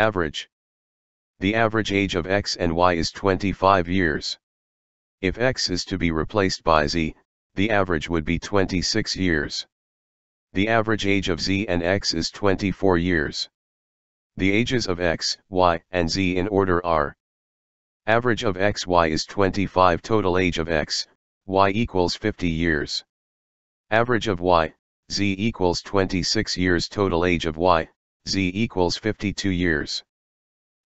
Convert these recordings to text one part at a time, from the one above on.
Average. The average age of X and Y is 25 years. If X is to be replaced by Z, the average would be 26 years. The average age of Z and X is 24 years. The ages of X, Y, and Z in order are: average of X, Y is 25. Total age of X, Y equals 50 years. Average of Y, Z equals 26 years. Total age of Y, Z equals 52 years.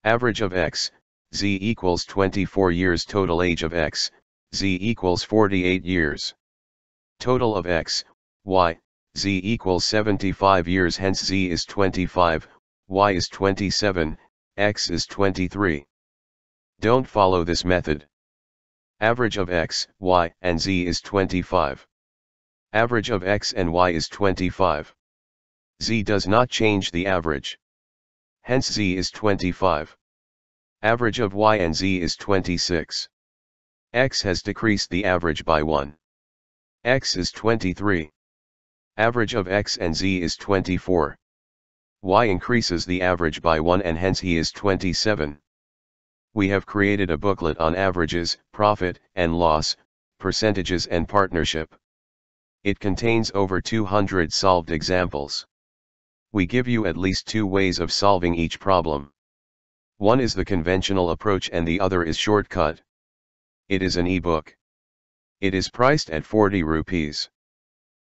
Average of X, Z equals 24 years. Total age of X, Z equals 48 years. Total of X, Y, Z equals 75 years. Hence Z is 25, Y is 27, X is 23. Don't follow this method. Average of X, Y, and Z is 25. Average of X and Y is 25. Z does not change the average. Hence Z is 25. Average of Y and Z is 26. X has decreased the average by 1. X is 23. Average of X and Z is 24. Y increases the average by 1 and hence he is 27. We have created a booklet on averages, profit and loss, percentages and partnership. It contains over 200 solved examples. We give you at least two ways of solving each problem. One is the conventional approach and the other is shortcut. It is an e-book. It is priced at 40 rupees.